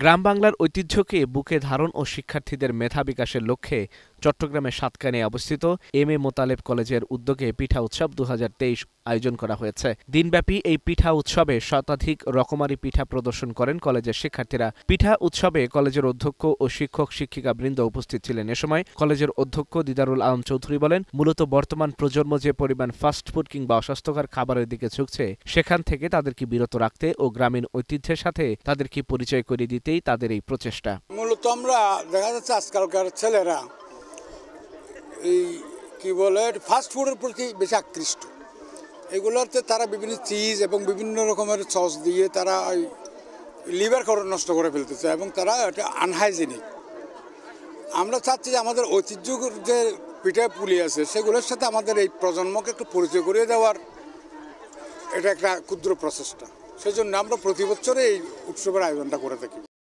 গ্রাম বাংলার ঐতিহ্যকে বুকে ধারণ ও শিক্ষার্থীদের মেধা বিকাশের লক্ষ্যে চট্টগ্রামের সাতকানিয়া অবস্থিত এম এ মোতালেব কলেজের উদ্যোগে পিঠা উৎসব 2023 আয়োজন করা হয়েছে। দিনব্যাপী এই পিঠা উৎসবে শতাধিক রকমারি পিঠা প্রদর্শন করেন কলেজের শিক্ষার্থীরা। পিঠা উৎসবে কলেজের অধ্যক্ষ ও শিক্ষক শিক্ষিকা বৃন্দ উপস্থিত ছিলেন। এ সময় কলেজের অধ্যক্ষ দিদারুল আলম চৌধুরী বলেন, মূলত বর্তমান প্রজন্ম যে পরিমাণ ফাস্টফুড কিংবা অস্বাস্থ্যকর খাবারের দিকে ঝুঁকছে, সেখান থেকে তাদেরকে বিরত রাখতে ও গ্রামীণ ঐতিহ্যের সাথে তাদেরকে পরিচয় করিয়ে দিতেই তাদের এই প্রচেষ্টা। মূলত আমরা দেখা যাচ্ছে আজকালকার ছেলেরা এই কি বলে ফাস্টফুডের প্রতি বেশি আকৃষ্ট। এগুলোতে তারা বিভিন্ন চিজ এবং বিভিন্ন রকমের সস দিয়ে তারা ওই লিভার নষ্ট করে ফেলতেছে এবং তারা এটা আনহাইজেনিক। আমরা চাচ্ছি যে আমাদের ঐতিহ্য যে পিঠা পুলি আছে সেগুলোর সাথে আমাদের এই প্রজন্মকে একটু পরিচয় করিয়ে দেওয়ার এটা একটা ক্ষুদ্র প্রচেষ্টা। সেজন্য আমরা প্রতি বছরে এই উৎসবের আয়োজনটা করে থাকি।